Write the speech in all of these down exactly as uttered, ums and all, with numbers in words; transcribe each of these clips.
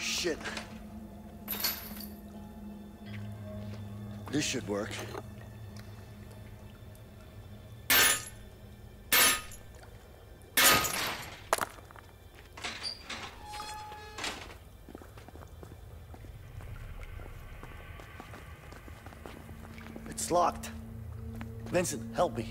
Shit. This should work. It's locked. Vincent, help me.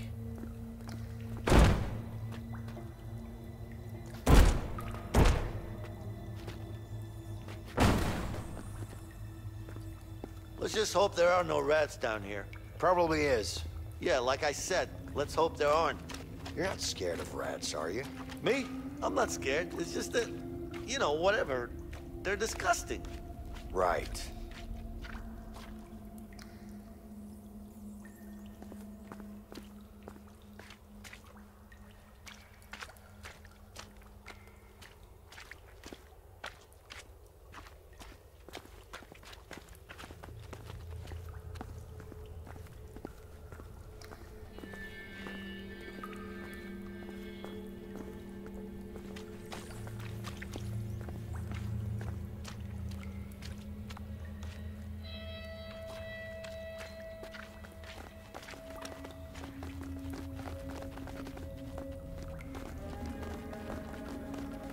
Let's just hope there are no rats down here. Probably is. Yeah, like I said, let's hope there aren't. You're not scared of rats, are you? Me? I'm not scared. It's just that, you know, whatever. They're disgusting. Right.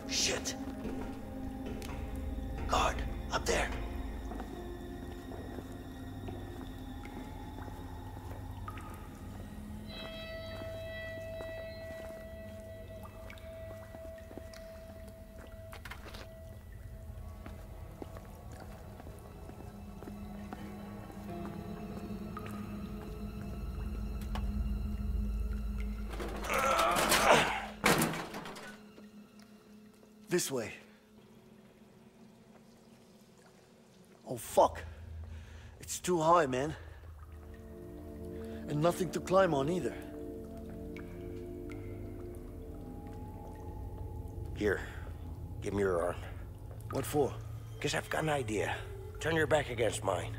Shit. Guard, up there. This way. Oh, fuck. It's too high, man. And nothing to climb on either. Here. Give me your arm. What for? Guess I've got an idea. Turn your back against mine.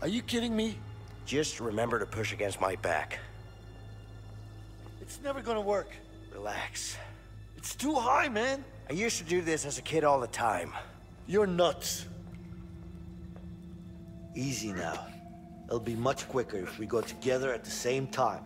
Are you kidding me? Just remember to push against my back. It's never gonna work. Relax. It's too high, man. I used to do this as a kid all the time. You're nuts. Easy now. It'll be much quicker if we go together at the same time.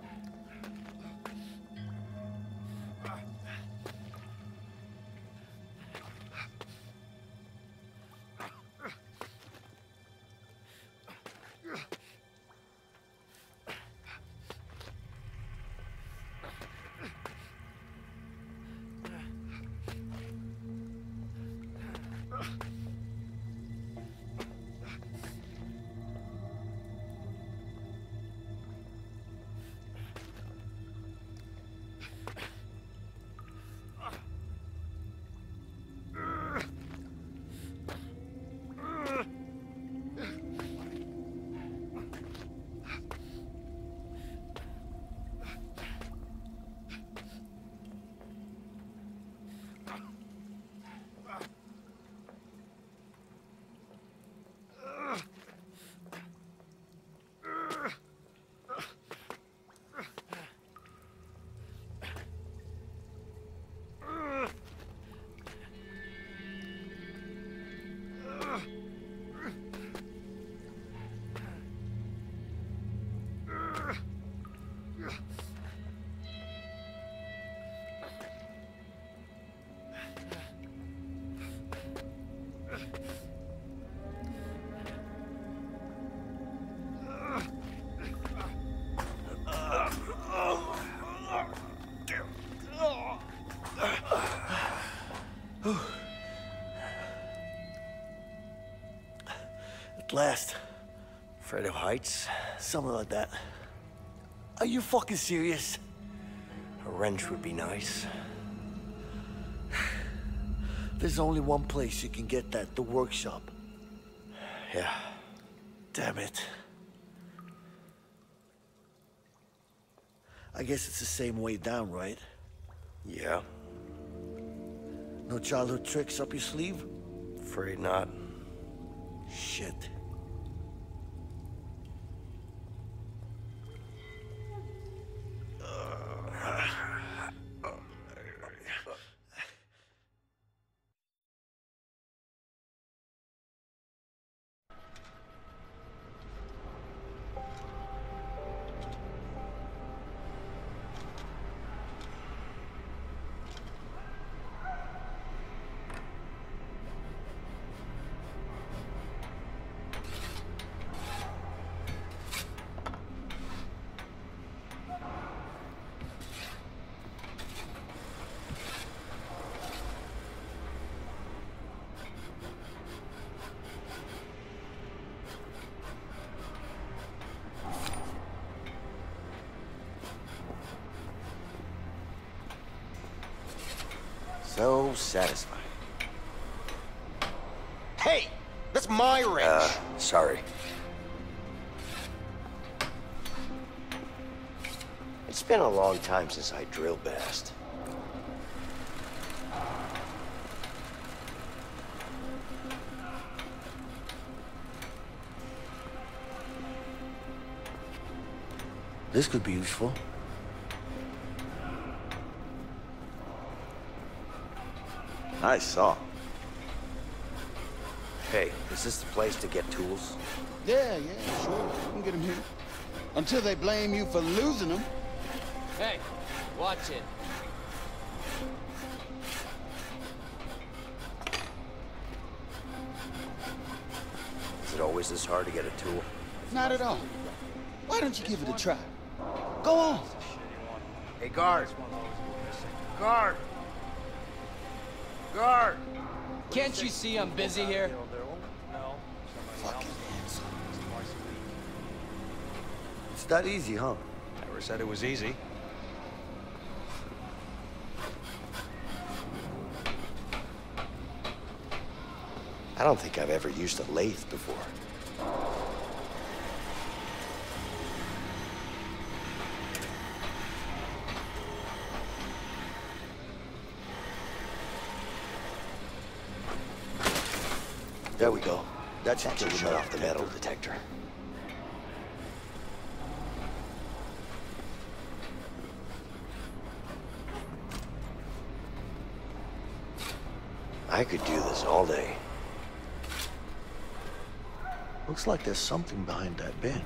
At last. Afraid of heights? Something like that. Are you fucking serious? A wrench would be nice. There's only one place you can get that, the workshop. Yeah. Damn it. I guess it's the same way down, right? Yeah. No childhood tricks up your sleeve? Afraid not. Shit. So satisfying. Hey! That's my wrench! Uh, sorry. It's been a long time since I drill bast. This could be useful. I saw. Hey, is this the place to get tools? Yeah, yeah, sure. You can get them here. Until they blame you for losing them. Hey, watch it. Is it always this hard to get a tool? Not at all. Why don't you give it a try? Go on. Hey, guard. Guard. Guard. Can't you see I'm busy here? Fucking handsome. It's that easy, huh? Never said it was easy. I don't think I've ever used a lathe before. There we go. That should shut off the metal detector. I could do this all day. Looks like there's something behind that bin.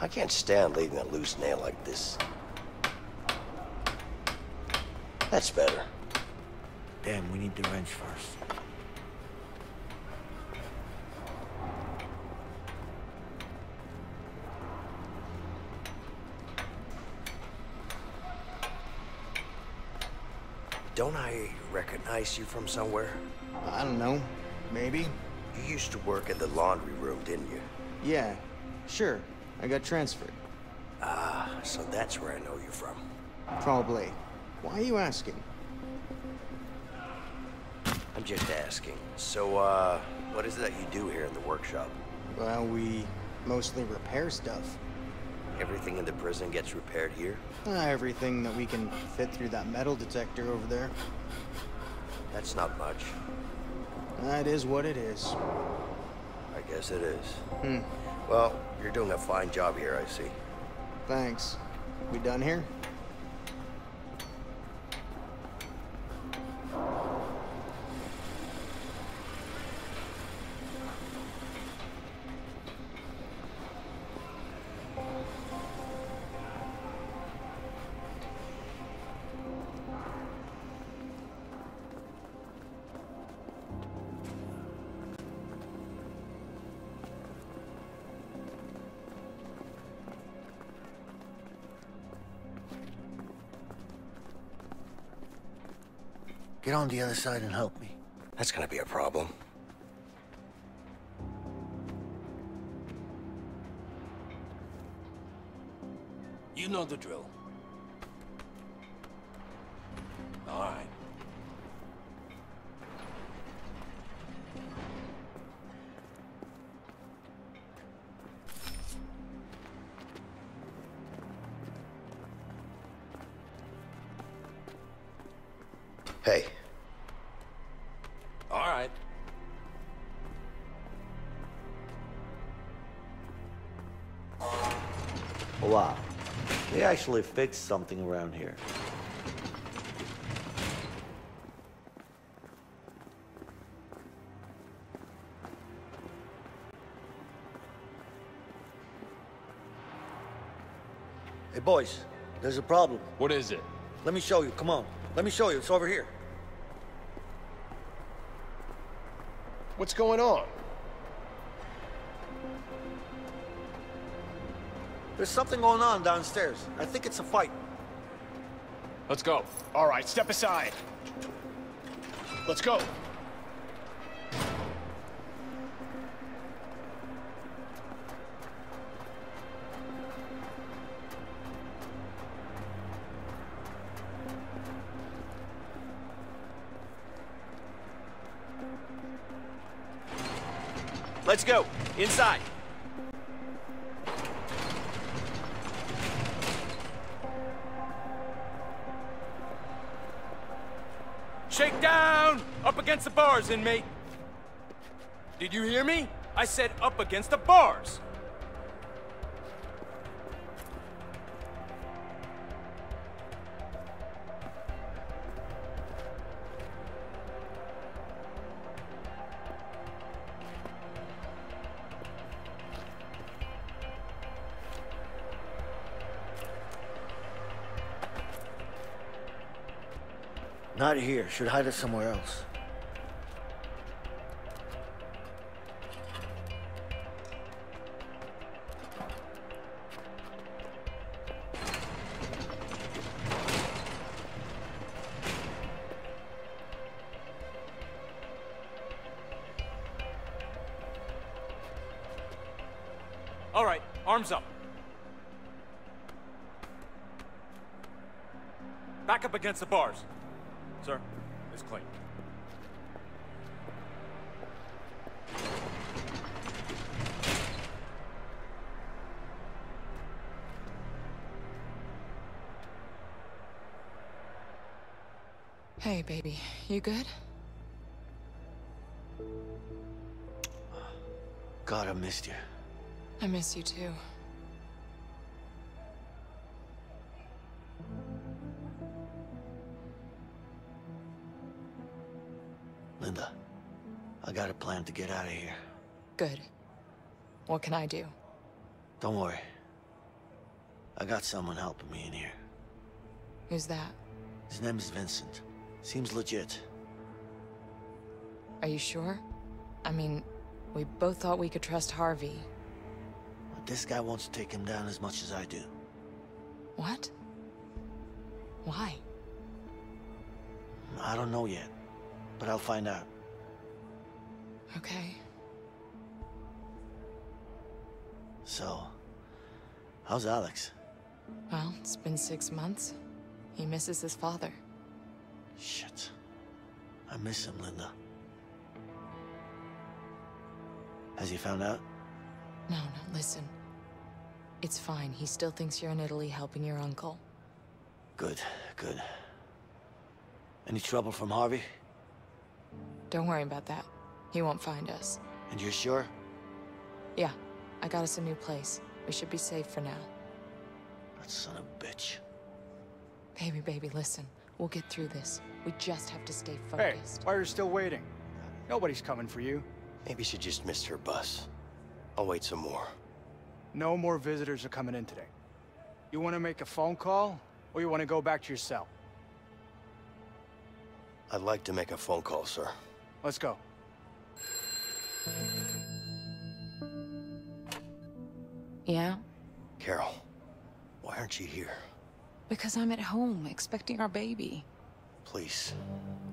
I can't stand leaving a loose nail like this. That's better. Damn, we need the wrench first. Don't I recognize you from somewhere? I don't know. Maybe. You used to work in the laundry room, didn't you? Yeah, sure. I got transferred. Ah, so that's where I know you from. Probably. Why are you asking? I'm just asking. So, uh, what is it that you do here in the workshop? Well, we mostly repair stuff. Everything in the prison gets repaired here? Not everything that we can fit through that metal detector over there. That's not much. That is what it is. I guess it is. Hmm. Well, you're doing a fine job here, I see. Thanks. We done here? Get on the other side and help me. That's gonna be a problem. You know the drill. All right. Hey. All right. Wow. They actually fixed something around here. Hey, boys. There's a problem. What is it? Let me show you. Come on. Let me show you. It's over here. What's going on? There's something going on downstairs. I think it's a fight. Let's go. All right, step aside. Let's go. Let's go. Inside. Shake down! Up against the bars, inmate. Did you hear me? I said up against the bars. Not here. Should hide it somewhere else. All right, arms up. Back up against the bars. Sir, it's clean. Hey, baby, you good? God, I missed you. I miss you too. Linda, I got a plan to get out of here. Good. What can I do? Don't worry. I got someone helping me in here. Who's that? His name is Vincent. Seems legit. Are you sure? I mean, we both thought we could trust Harvey. But this guy wants to take him down as much as I do. What? Why? I don't know yet. But I'll find out. Okay. So, how's Alex? Well, it's been six months. He misses his father. Shit. I miss him, Linda. Has he found out? No, no, listen. It's fine. He still thinks you're in Italy helping your uncle. Good, good. Any trouble from Harvey? Don't worry about that. He won't find us. And you're sure? Yeah. I got us a new place. We should be safe for now. That son of a bitch. Baby, baby, listen. We'll get through this. We just have to stay focused. Hey, why are you still waiting? Nobody's coming for you. Maybe she just missed her bus. I'll wait some more. No more visitors are coming in today. You want to make a phone call, or you want to go back to your cell? I'd like to make a phone call, sir. Let's go. Yeah? Carol, why aren't you here? Because I'm at home, expecting our baby. Please,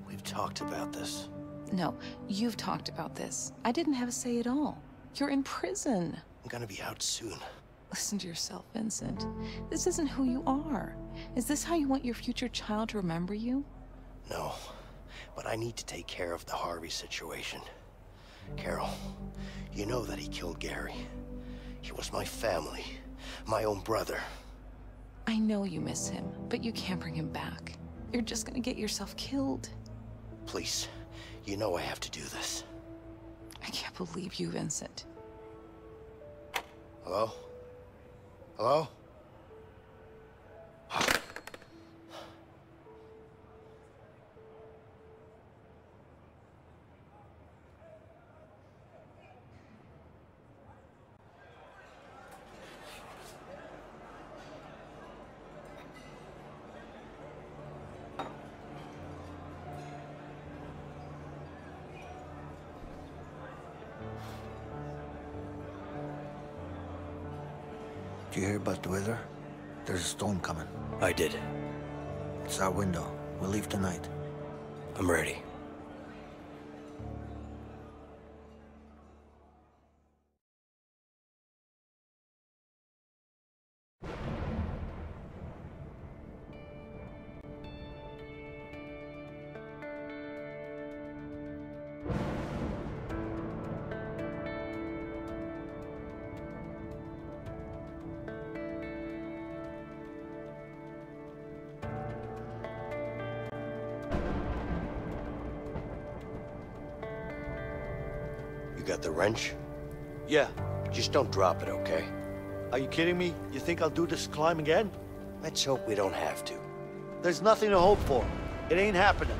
we've talked about this. No, you've talked about this. I didn't have a say at all. You're in prison. I'm gonna be out soon. Listen to yourself, Vincent. This isn't who you are. Is this how you want your future child to remember you? No. But I need to take care of the Harvey situation. Carol, you know that he killed Gary. He was my family, my own brother. I know you miss him, but you can't bring him back. You're just gonna get yourself killed. Please, you know I have to do this. I can't believe you, Vincent. Hello? Hello? Did you hear about the weather? There's a storm coming. I did. It's our window. We'll leave tonight. I'm ready. got the wrench? Yeah. Just don't drop it, okay? Are you kidding me? You think I'll do this climb again? Let's hope we don't have to. There's nothing to hope for. It ain't happening.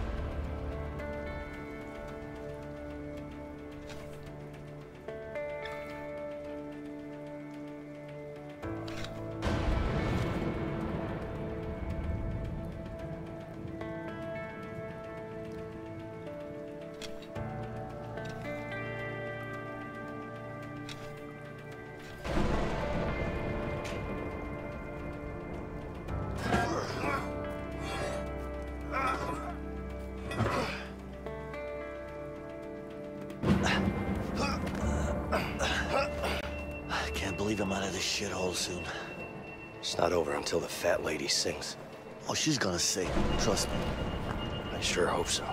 Soon. It's not over until the fat lady sings. Oh, she's gonna sing. Trust me. I sure hope so.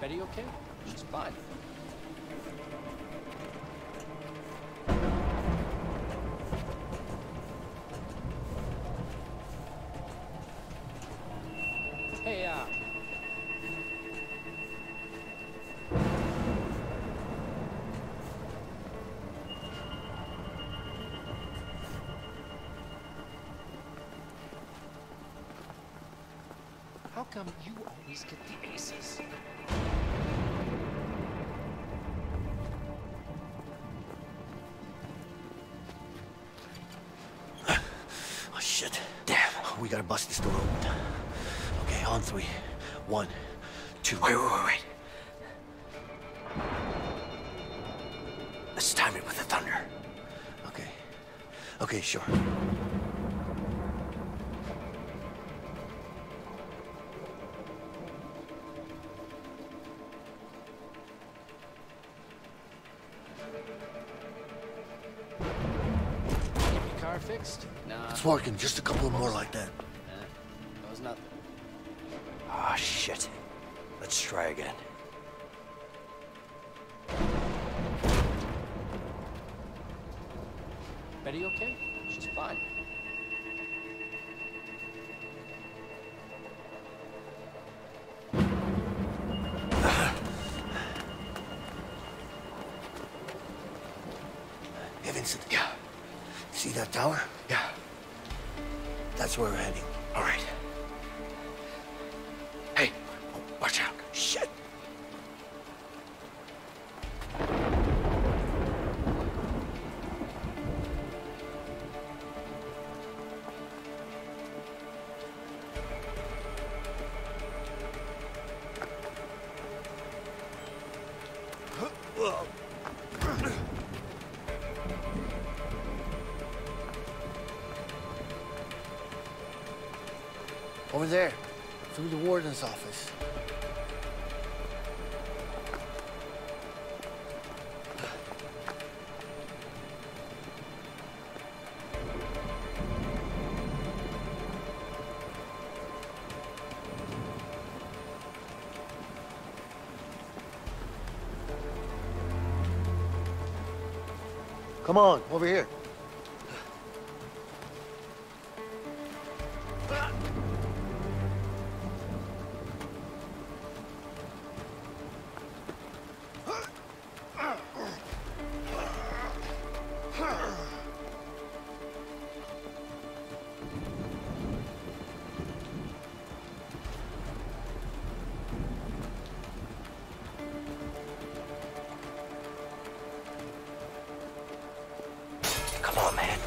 Betty okay? She's fine. Hey, uh... how come you always get the aces? We gotta bust this door open. Okay, on three. One, two. Wait, wait, wait, wait. Let's time it with the thunder. Okay. Okay, sure. Fixed? Nah. It's working. Just a couple more like that. Nah, that was nothing. Ah, shit. Let's try again. Betty okay? She's fine. Hey, Vincent. Yeah. See that tower? Yeah. That's where we're heading. All right. Hey, oh, watch out. Shit. Over there, through the warden's office. Come on, over here.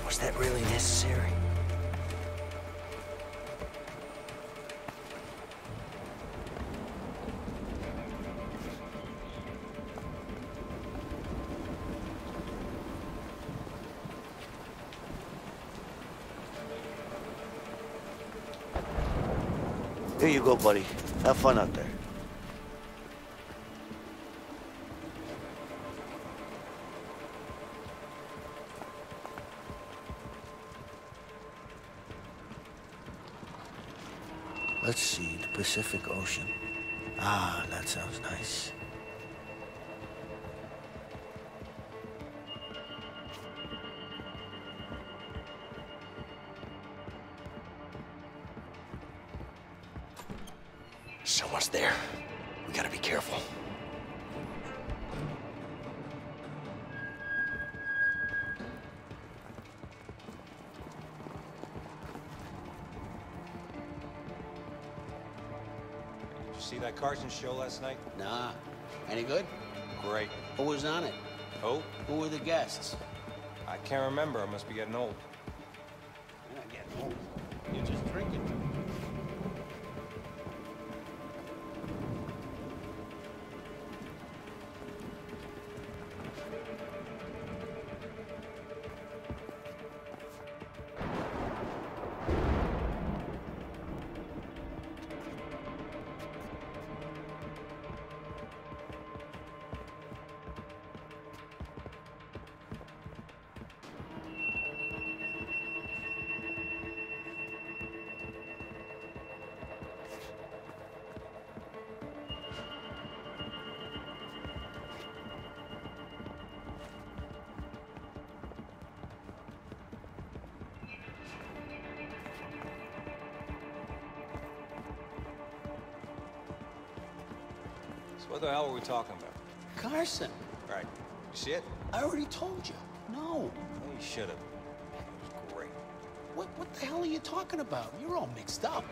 Was that really necessary? Here you go, buddy. Have fun out there. Let's see, the Pacific Ocean. Ah, that sounds nice. Someone's there. We gotta be careful. See that Carson show last night? Nah. Any good? Great. Who was on it? Who? Who were the guests? I can't remember. I must be getting old. You're not getting old. You're just drinking. What the hell were we talking about? Carson. All right. You see it? I already told you. No. Well, you should have. It was great. What, what the hell are you talking about? You're all mixed up.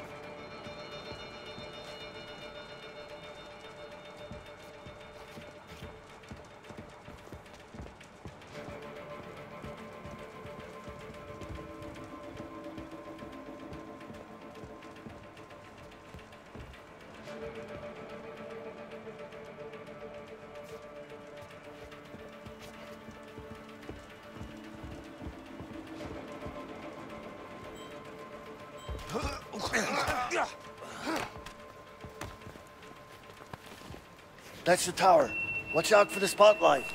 That's the tower. Watch out for the spotlight.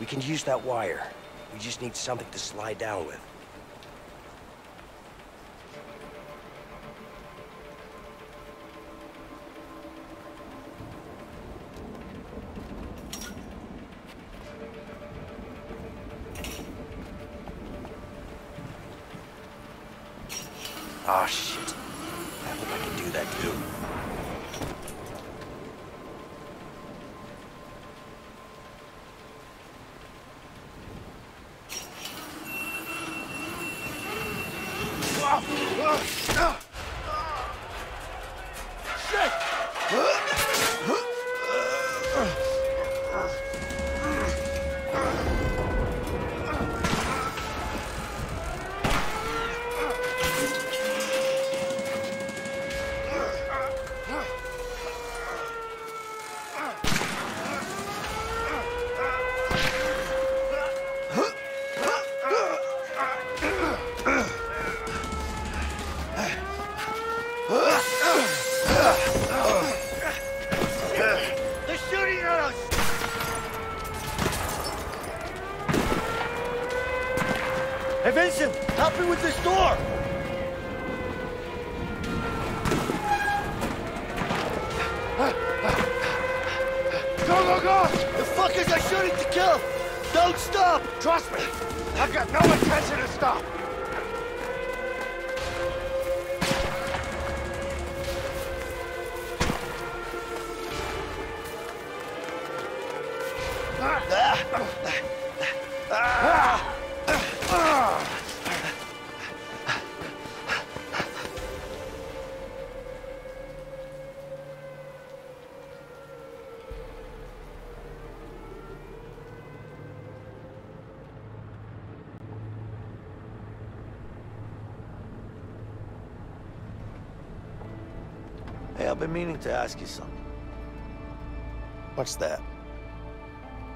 We can use that wire. We just need something to slide down with. Ah, shit. I hope I can do that too. Hey, Vincent, help me with this door! Go, go, go! The fuckers are shooting to kill! Don't stop! Trust me, I've got no intention to stop! Hey, I've been meaning to ask you something. What's that?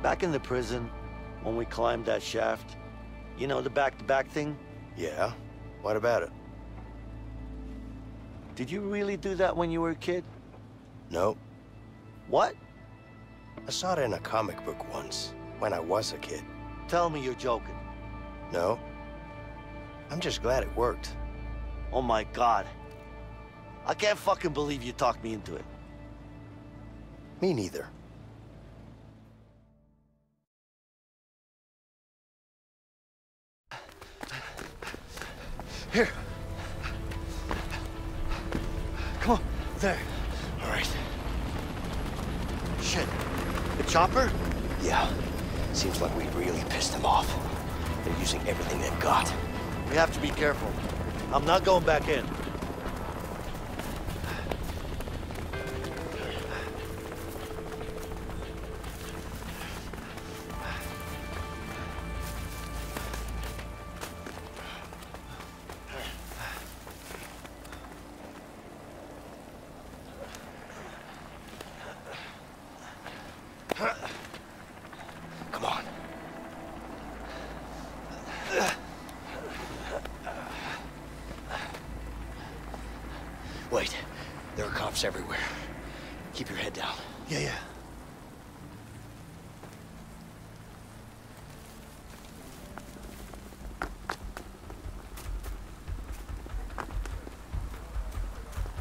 Back in the prison, when we climbed that shaft, you know the back-to-back thing? Yeah. What about it? Did you really do that when you were a kid? No. What? I saw it in a comic book once, when I was a kid. Tell me you're joking. No. I'm just glad it worked. Oh my God. I can't fucking believe you talked me into it. Me neither. Here. Come on. There. All right. Shit. The chopper? Yeah. Seems like we really pissed them off. They're using everything they've got. We have to be careful. I'm not going back in. Wait, there are cops everywhere. Keep your head down. Yeah, yeah.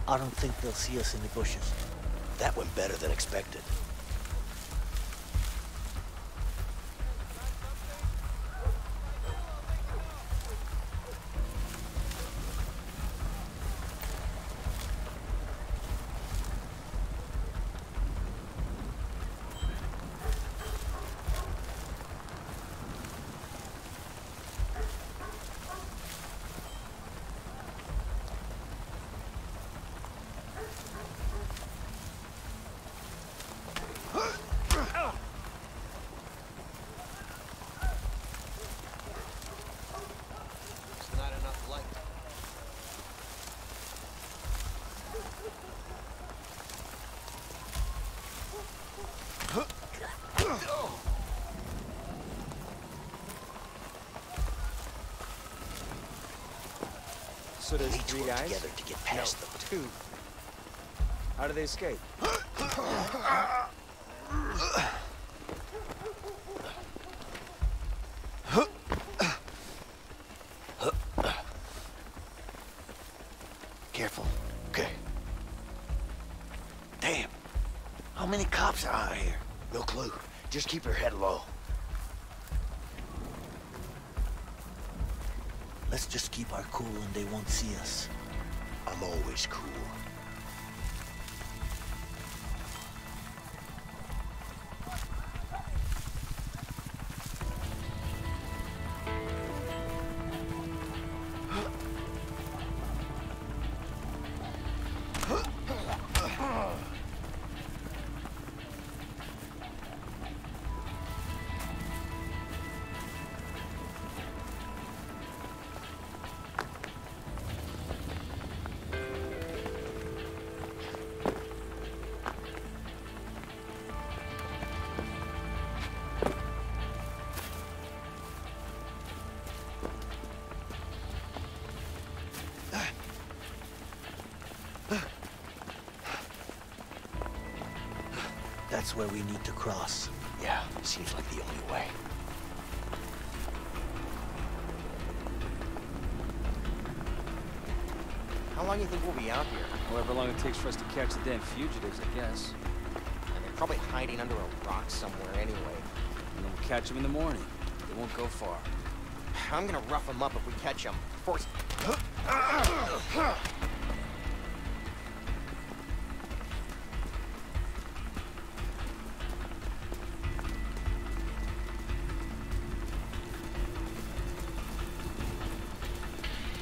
I don't think they'll see us in the bushes. That went better than expected. So there's three guys? Together to get past no, them. Two. How do they escape? Careful. Okay. Damn. How many cops are out here? No clue. Just keep your head low. Let's just keep our cool and they won't see us. I'm always cool. That's where we need to cross. Yeah, seems like the only way. long do you think we'll be out here? However long it takes for us to catch the damn fugitives, I guess. And they're probably hiding under a rock somewhere anyway. And then we'll catch them in the morning. They won't go far. I'm gonna rough them up if we catch them. Force.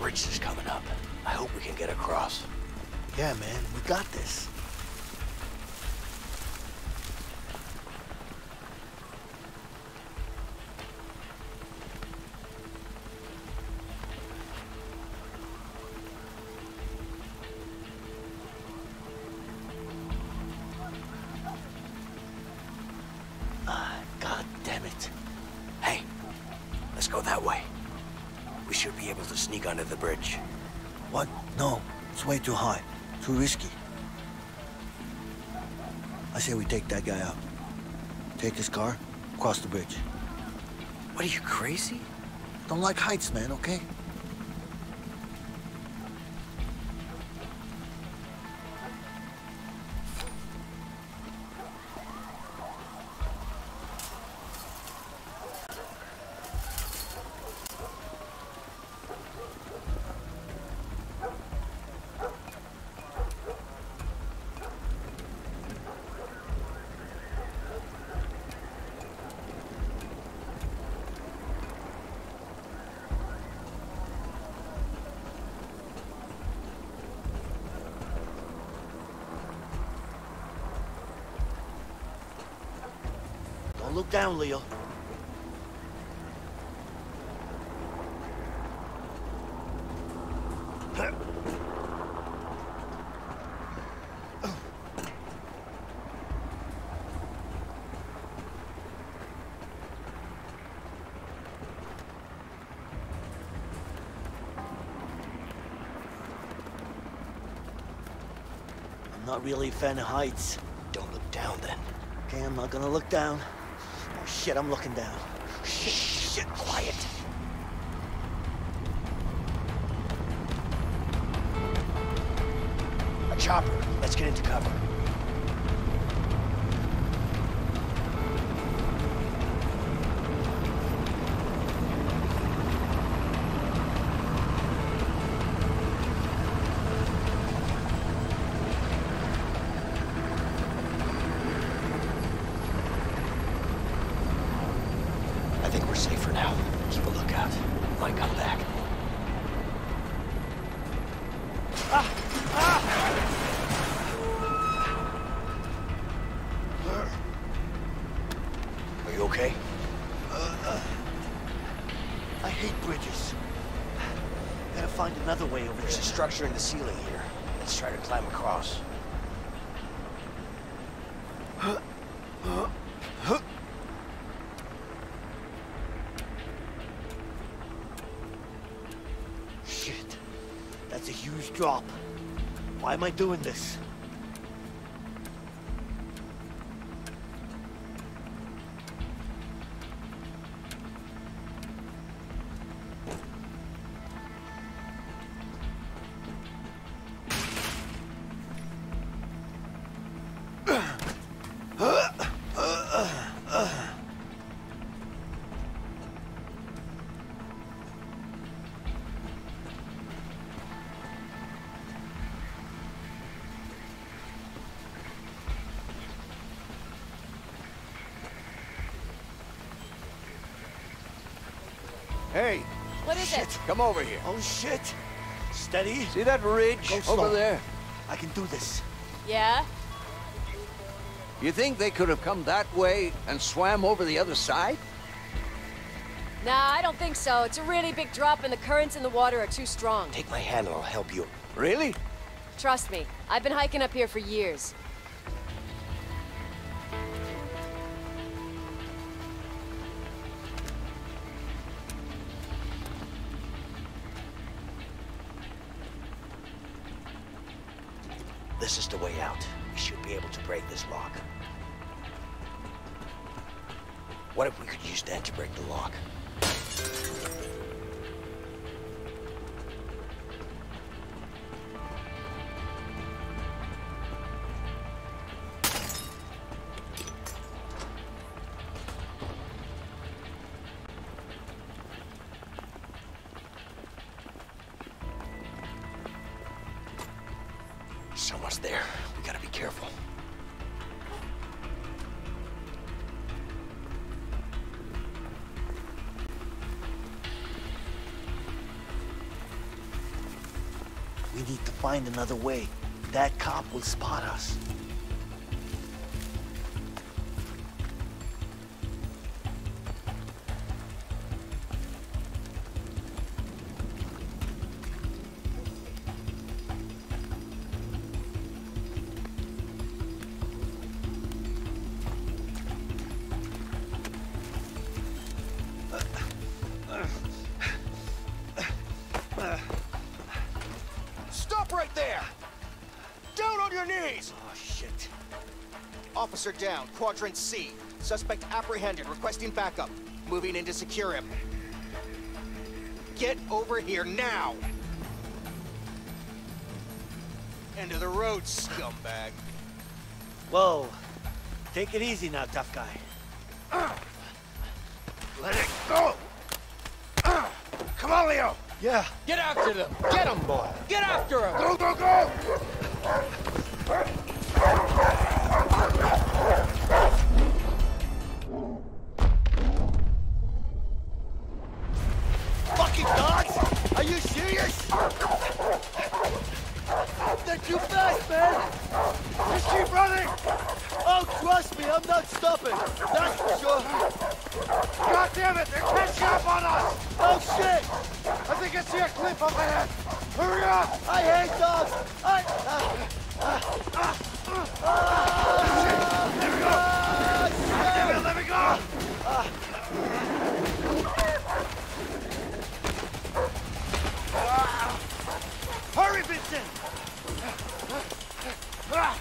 Bridge is coming up. I hope we can get across. Yeah, man, we got this. Too high, too risky. I say we take that guy out. Take his car, cross the bridge. What, are you crazy? Don't like heights, man, okay? Look down, Leo. I'm not really a fan of heights. Don't look down, then. Okay, I'm not gonna look down. Shit, I'm looking down. Shit, shit, quiet. A chopper. Let's get into cover. Structure in the ceiling here. Let's try to climb across. Shit. That's a huge drop. Why am I doing this? Hey! What is it? Come over here. Oh, shit! Steady. See that ridge over there? I can do this. Yeah? You think they could have come that way and swam over the other side? Nah, I don't think so. It's a really big drop and the currents in the water are too strong. Take my hand and I'll help you. Really? Trust me. I've been hiking up here for years. This is the way out. We should be able to break this lock. What if we could use that to break the lock? so much there. We gotta be careful. We need to find another way. That cop will spot us. Officer down, quadrant C. Suspect apprehended, requesting backup. Moving in to secure him. Get over here now! End of the road, scumbag. Whoa. Take it easy now, tough guy. Let it go! Come on, Leo! Yeah. Get after them! Get them, boy! Get after them! Go, go, go! Fucking gods! Are you serious? They're too fast, man! Just keep running! Oh, trust me, I'm not stopping! That's for sure! God damn it! They're catching up on us! Oh, shit! I think I see a cliff up ahead! Hurry up! I hate dogs! I... Uh, uh, uh. Uh, shit. Let me go! Uh, damn it, let me go! Uh, uh, hurry, Vincent! Uh, uh, uh.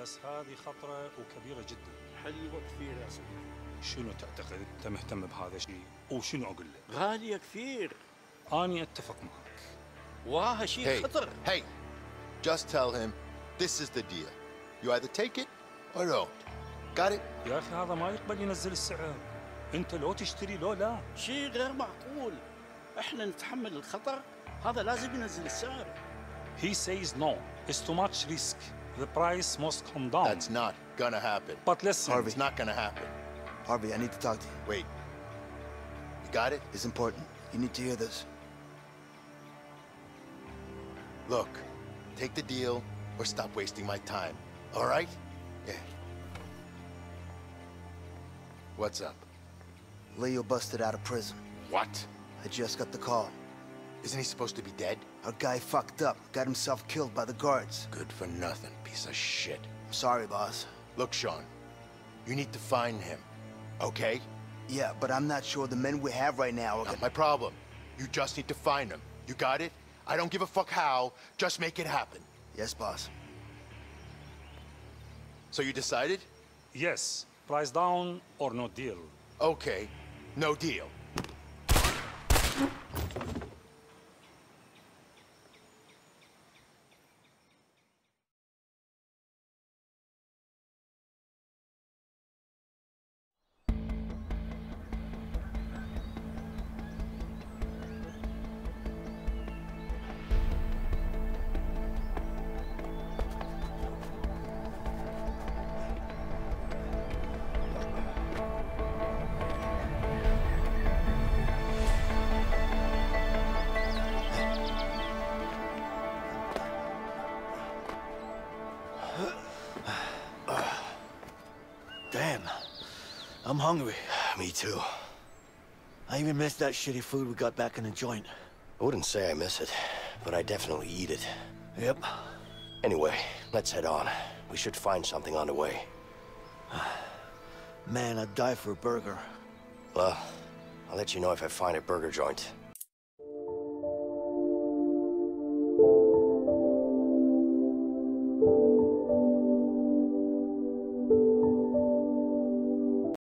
بس هذه خطرة وكبيرة جدا. حلوة كثير يا صديقي. شنو تعتقد؟ أنت مهتم بهذا الشيء وشنو أقول لك؟ غالية كثير. أني أتفق معك. واه شيء خطر. Hey, just tell him this is the deal. You either take it or don't. Got it? يا أخي هذا ما يقبل ينزل السعر. أنت لو تشتري لو لا. شيء غير معقول. إحنا نتحمل الخطر. هذا لازم ينزل السعر. He says no. It's too much risk. The price must come down. That's not gonna happen. But listen, Harvey, it's not gonna happen. Harvey, I need to talk to you. Wait. You got it? It's important. You need to hear this. Look, take the deal or stop wasting my time. All right? Yeah. What's up? Leo busted out of prison. What? I just got the call. Isn't he supposed to be dead? Our guy fucked up, got himself killed by the guards. Good for nothing, piece of shit. I'm sorry, boss. Look, Sean, you need to find him, okay? Yeah, but I'm not sure the men we have right now are gonna... Not my problem. You just need to find him. You got it? I don't give a fuck how, just make it happen. Yes, boss. So you decided? Yes, price down or no deal. Okay, no deal. I'm hungry. Me too. I even miss that shitty food we got back in the joint. I wouldn't say I miss it, but I definitely eat it. Yep. Anyway, let's head on. We should find something on the way. Man, I'd die for a burger. Well, I'll let you know if I find a burger joint.